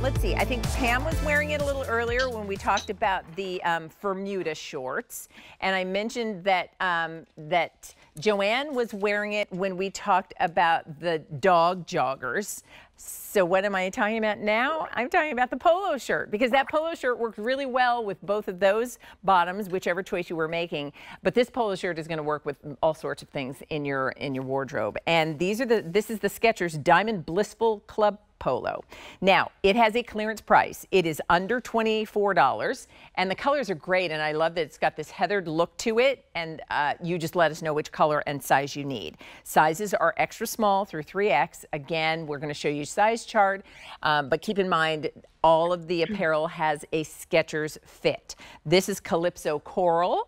Let's see, I think Pam was wearing it a little earlier when we talked about the Bermuda shorts. And I mentioned that, that Joanne was wearing it when we talked about the dog joggers. So what am I talking about now? I'm talking about the polo shirt, because that polo shirt worked really well with both of those bottoms, whichever choice you were making. But this polo shirt is going to work with all sorts of things in your wardrobe. And these are this is the Skechers Diamond Blissful Club Polo. Now, it has a clearance price. It is under $24, and the colors are great, and I love that it's got this heathered look to it, and you just let us know which color and size you need. Sizes are extra small through 3X. Again, we're going to show you size chart, but keep in mind all of the apparel has a Skechers fit. This is Calypso Coral.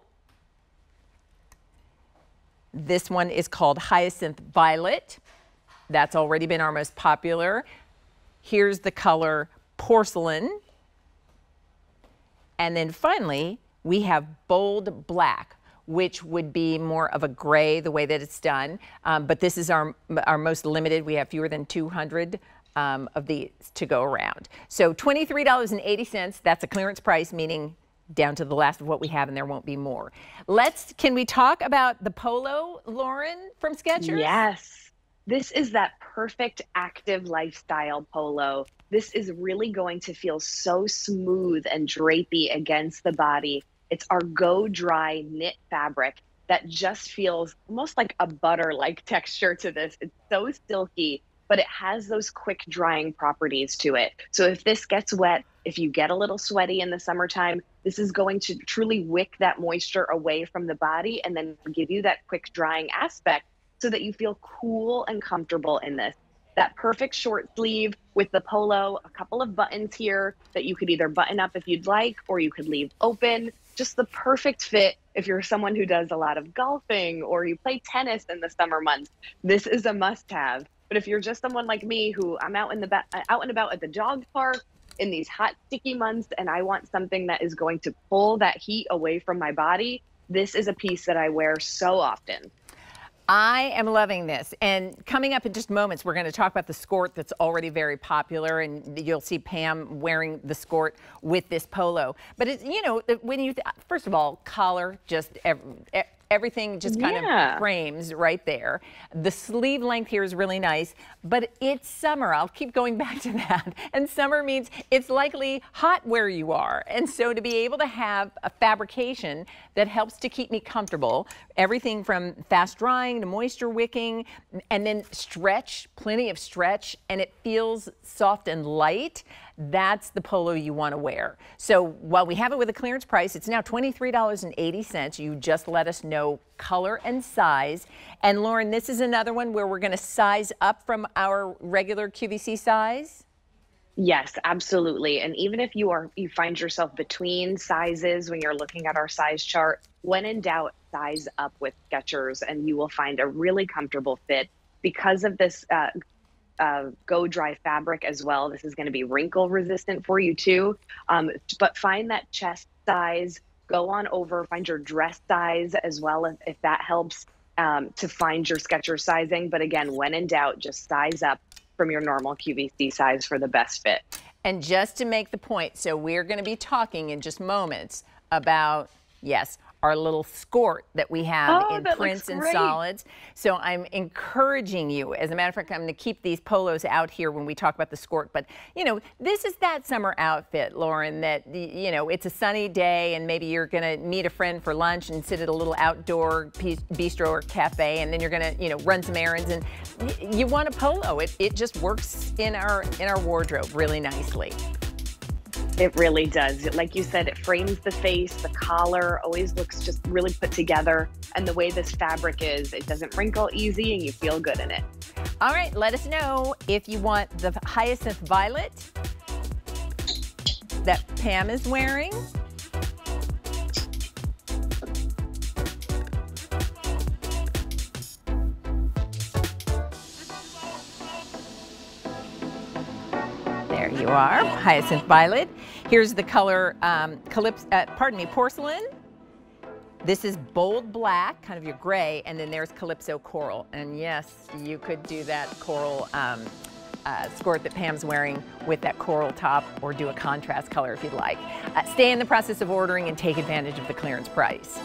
This one is called Hyacinth Violet. That's already been our most popular. Here's the color Porcelain. And then finally, we have Bold Black, which would be more of a gray the way that it's done. But this is our most limited. We have fewer than 200 of these to go around. So $23.80, that's a clearance price, meaning down to the last of what we have, and there won't be more. Can we talk about the polo, Lauren, from Skechers? Yes. This is that perfect active lifestyle polo. This is really going to feel so smooth and drapey against the body. It's our go dry knit fabric that just feels almost like a butter like texture to this. It's so silky, but it has those quick drying properties to it. So if this gets wet, if you get a little sweaty in the summertime, this is going to truly wick that moisture away from the body and then give you that quick drying aspect, so that you feel cool and comfortable in this. That perfect short sleeve with the polo, a couple of buttons here that you could either button up if you'd like, or you could leave open. Just the perfect fit if you're someone who does a lot of golfing or you play tennis in the summer months. This is a must-have. But if you're just someone like me who I'm out and about at the dog park in these hot, sticky months, and I want something that is going to pull that heat away from my body, this is a piece that I wear so often. I am loving this, and coming up in just moments, we're going to talk about the skort that's already very popular, and you'll see Pam wearing the skort with this polo. But it's, you know, when you first of all, collar, just everything just kind of frames right there. The sleeve length here is really nice, but it's summer. I'll keep going back to that. And summer means it's likely hot where you are. And so to be able to have a fabrication that helps to keep me comfortable, everything from fast drying to moisture wicking, and then stretch, plenty of stretch, and it feels soft and light, that's the polo you want to wear. So while we have it with a clearance price, it's now $23.80. You just let us know color and size. And Lauren, this is another one where we're going to size up from our regular QVC size. Yes, absolutely. And even if you find yourself between sizes when you're looking at our size chart, when in doubt, size up with Skechers, and you will find a really comfortable fit because of this go dry fabric as well. This is going to be wrinkle resistant for you too, but find that chest size, go on over, find your dress size as well, if that helps to find your Skechers sizing. But again, when in doubt, just size up from your normal QVC size for the best fit. And just to make the point, so we're going to be talking in just moments about, yes, our little skort that we have in prints and solids. So I'm encouraging you, as a matter of fact, I'm going to keep these polos out here when we talk about the skort. But, you know, this is that summer outfit, Lauren, that, you know, it's a sunny day and maybe you're going to meet a friend for lunch and sit at a little outdoor bistro or cafe, and then you're going to, you know, run some errands, and you want a polo. It just works in our wardrobe really nicely. It really does. Like you said, it frames the face, the collar always looks just really put together. And the way this fabric is, it doesn't wrinkle easy and you feel good in it. All right, let us know if you want the Hyacinth Violet that Pam is wearing. There you are, Hyacinth Violet. Here's the color, Porcelain. This is Bold Black, kind of your gray, and then there's Calypso Coral. And yes, you could do that coral skirt that Pam's wearing with that coral top, or do a contrast color if you'd like. Stay in the process of ordering and take advantage of the clearance price.